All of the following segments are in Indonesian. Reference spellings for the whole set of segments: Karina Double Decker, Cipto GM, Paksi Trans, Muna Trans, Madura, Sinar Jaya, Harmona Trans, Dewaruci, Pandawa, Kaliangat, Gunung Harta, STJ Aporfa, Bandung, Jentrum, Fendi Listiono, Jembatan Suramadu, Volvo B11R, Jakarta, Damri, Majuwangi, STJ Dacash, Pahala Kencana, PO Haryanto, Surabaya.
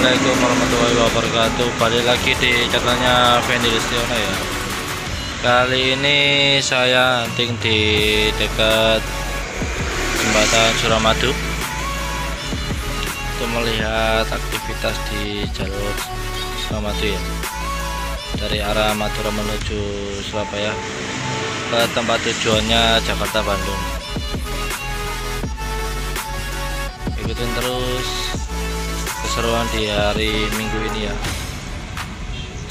Assalamualaikum warahmatullahi wabarakatuh. Balik lagi di channelnya Fendi Listiono ya. Kali ini saya hunting di dekat Jembatan Suramadu untuk melihat aktivitas di jalur Suramadu ya, dari arah Madura menuju Surabaya ke tempat tujuannya Jakarta Bandung. Ikutin terus keseruan di hari Minggu ini ya.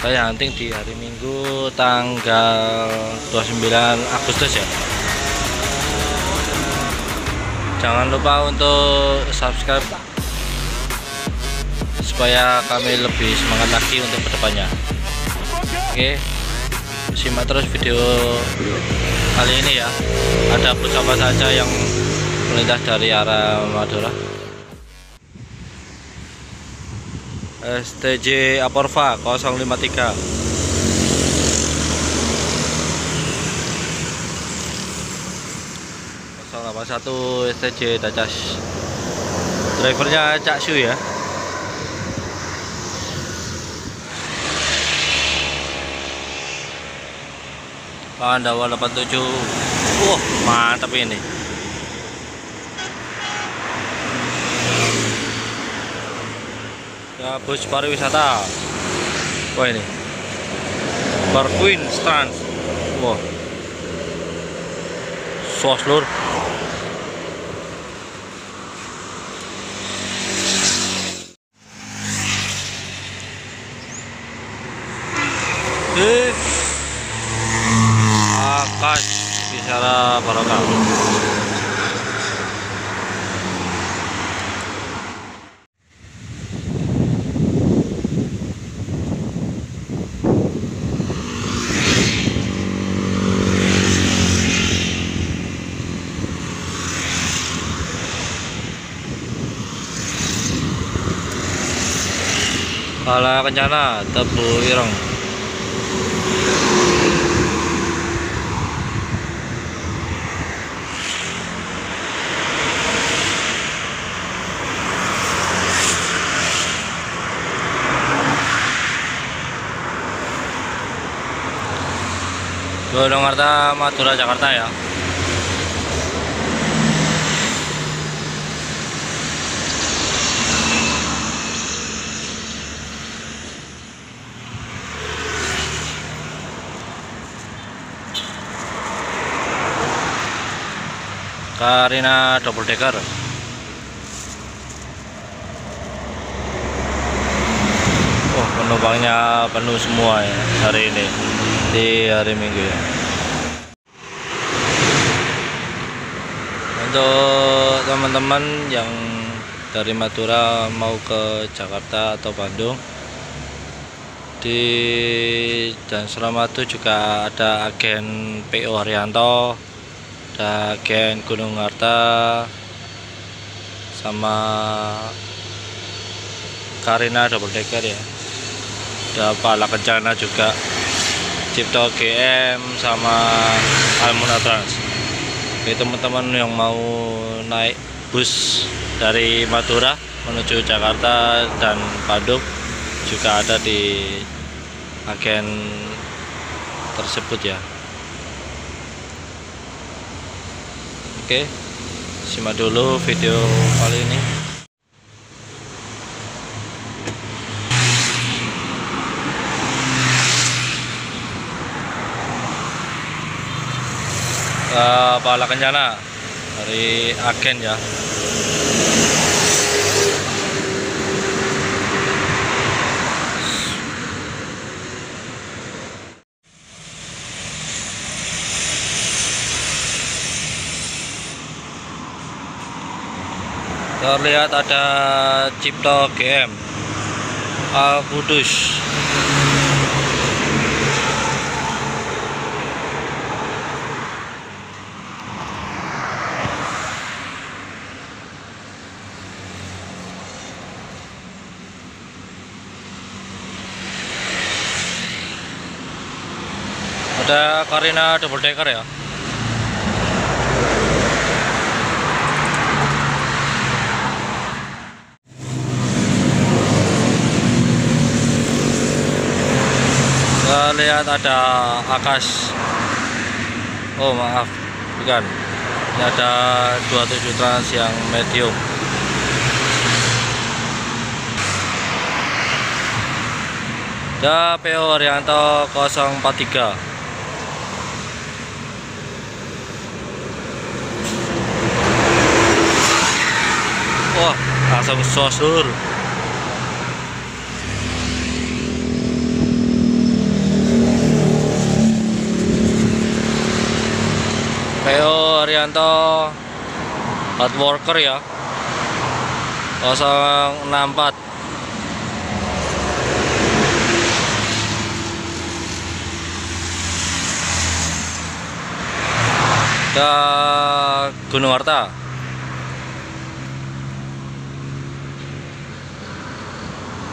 Saya hunting di hari Minggu tanggal 29 Agustus ya. Jangan lupa untuk subscribe supaya kami lebih semangat lagi untuk kedepannya. Oke, simak terus video kali ini ya. Ada bus apa saja yang melintas dari arah Madura. STJ Aporfa 053. Satu STJ Dacash. Drivernya Cak Su ya. Pandawa 87. Wah, mantap ini. Ya, bus pariwisata. Wah ini Paksi Trans. Wah, sos lur. Dacash bicara barokah. Pahala Kencana Tebu Ireng. Gunung Harta Madura Jakarta ya. Karina Double Decker. Oh, penumpangnya penuh semua ya hari ini, di hari Minggu ya. Untuk teman-teman yang dari Madura mau ke Jakarta atau Bandung, di dan Suramadu juga ada agen PO Haryanto, agen Gunung Harta, sama Karina Double Decker ya. Ada Pahala Kencana juga, Cipto GM, sama Almuna Trans. Oke, teman-teman yang mau naik bus dari Madura menuju Jakarta dan Bandung juga ada di agen tersebut ya. Oke, simak dulu video kali ini. Pahala Kencana dari agen ya. Terlihat ada Cipto GM Al Kudus. Ada Karina Double Decker ya. lihat ada Akas. Oh maaf, bukan. Ini ada 27 trans yang medium. Ada PO Haryanto 043. Wah, langsung sosur. PO Haryanto hard worker ya, 064. Ke Gunung Harta.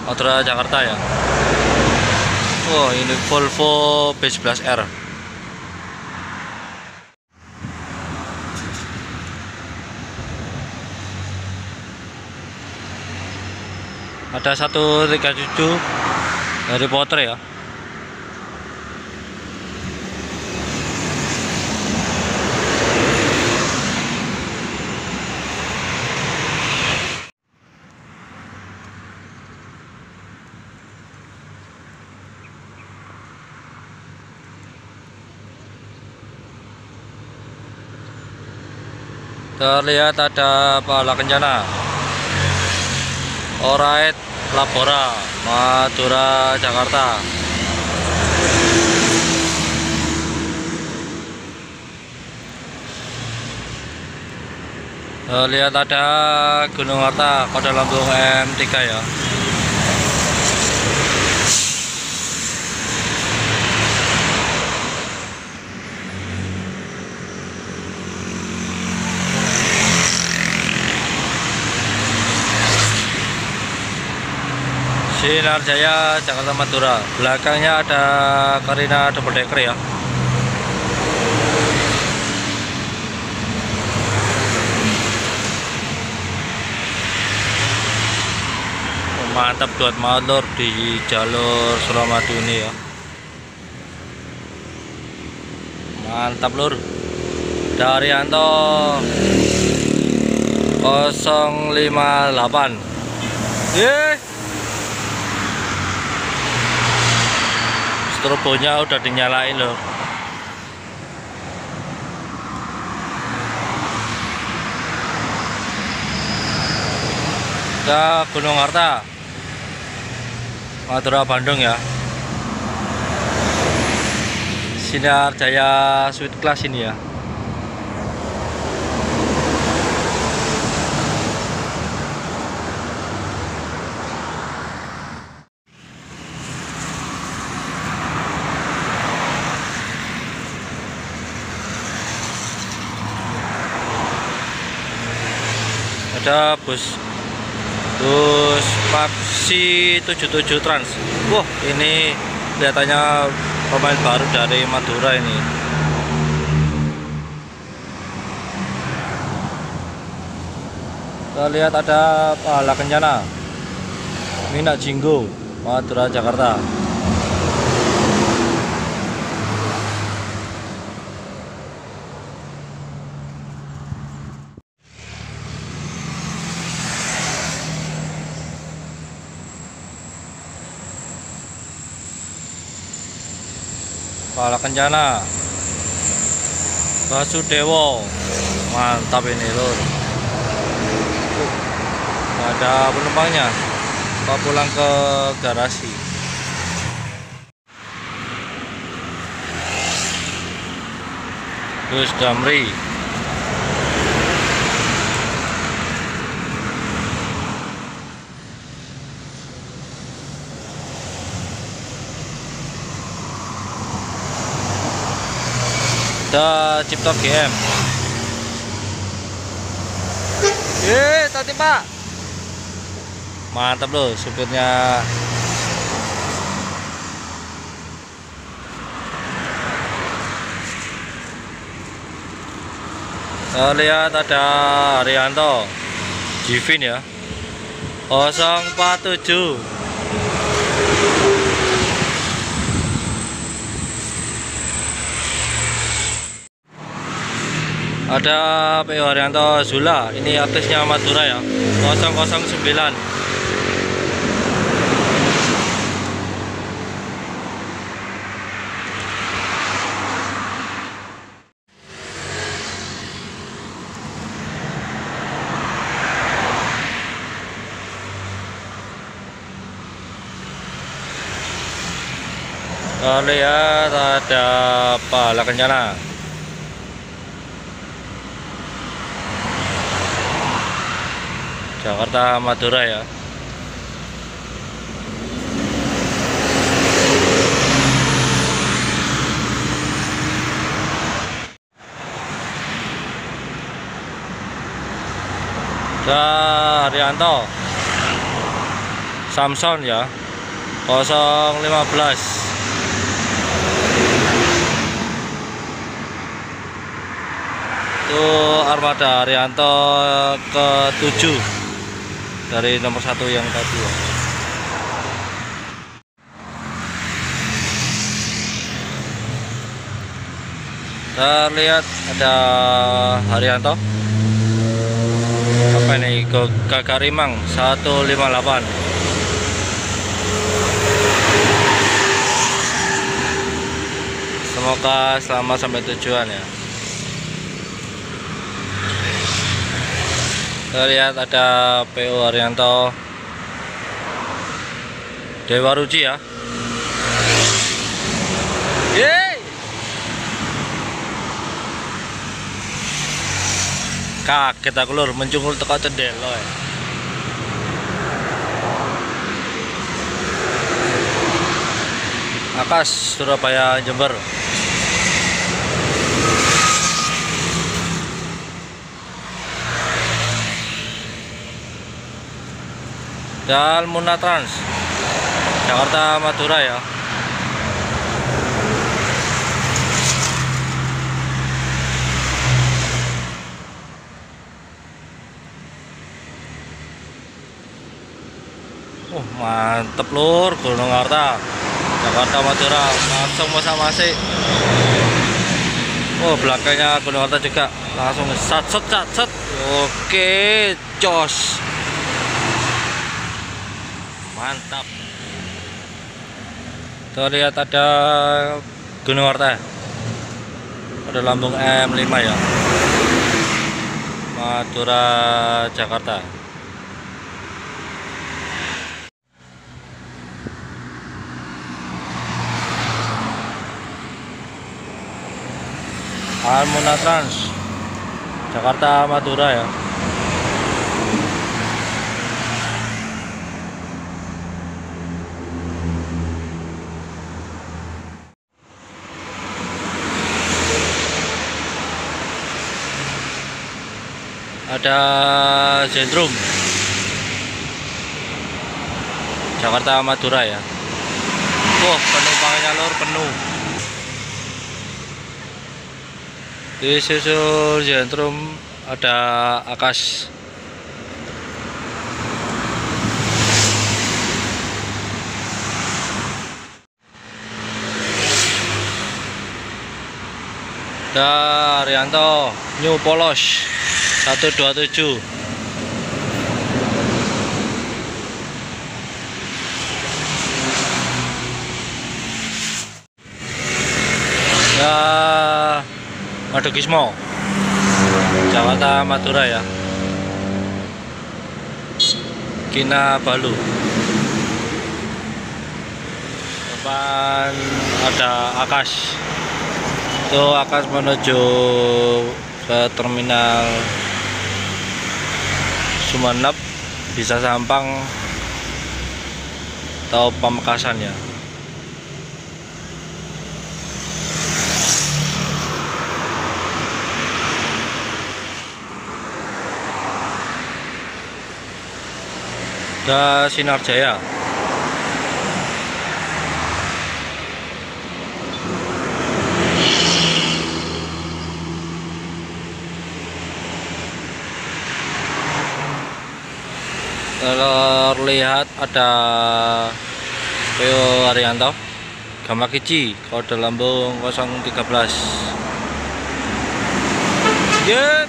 Madura Jakarta ya. Wow, ini Volvo B11R. Ada 137 dari Potter ya. Terlihat ada Pahala Kencana, Oreit Labora, Madura Jakarta. Terlihat ada Gunung Harta, kode lambung M3 ya. Sinar Jaya Jakarta Madura, belakangnya ada Karina Double Decker ya. Mantap buat motor di jalur Suramadu ini ya. Mantap lur. Dari Haryanto 058. Yeay, turbonya udah dinyalain loh. Kita Gunung Harta, Madura Bandung ya. Sinar Jaya Sweet Class ini ya. Ada bus Paksi 77 Trans. Wah, ini kelihatannya pemain baru dari Madura ini. Kita lihat ada Pahala Kencana, Mina Jinggo, Madura Jakarta. Pahala Kencana, Basudewo, mantap ini lur. Ada penumpangnya, mau pulang ke garasi. Terus Damri. Ada Cipto GM. Tadi Pak. Mantap loh supirnya. Kita lihat ada Haryanto Jivin ya, 047. Ada PO Haryanto Zula, ini artisnya Madura ya, 009. Lihat ada Pahala Kencana. Jakarta Madura ya. Haryanto Samson ya, 015. Itu armada Haryanto ke-7 dari nomor 1 yang tadi ya. Terlihat ada Haryanto apa ini, Gagarimang 158. Semoga selamat sampai tujuan ya. Lihat ada PO Haryanto Dewaruci ya. Yeay. Kaget aku lur, mencungul teko cendelo ya. Akas Surabaya Jember. Dan Muna Trans Jakarta Madura ya. Mantep lur, Gunung Harta Jakarta Madura langsung masa-masi. Belakangnya Gunung Harta juga langsung sat-sat. Oke, jos. Mantap. Tuh lihat ada Gunung Harta. Ada lambung M5 ya. Madura Jakarta. Harmona Trans Jakarta Madura ya. Ada Jentrum Jakarta Madura ya. Penumpangnya lor penuh. Di susul Jentrum ada Akas. Ada Haryanto New Polos 127. Ya, Madukismo Jakarta Madura ya. Kina Balu. Depan ada Akas. Itu Akas menuju ke terminal Sumenep, bisa Sampang atau Pamekasan ya. Ada Sinar Jaya. Terlihat ada PO Haryanto Gamakici kode lambung 013. lanjut.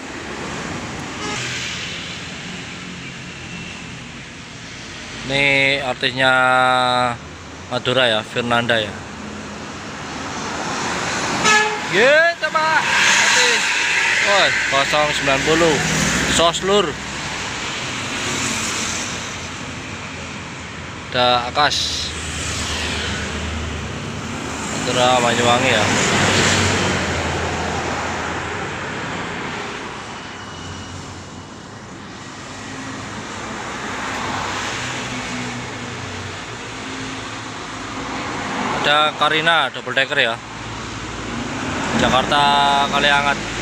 Ini artisnya Madura ya, Fernanda ya. Ye, coba artis. Oh, 090. Sos lur. Dacash. Madura Majuwangi ya. Karina Double Decker ya, Jakarta Kaliangat.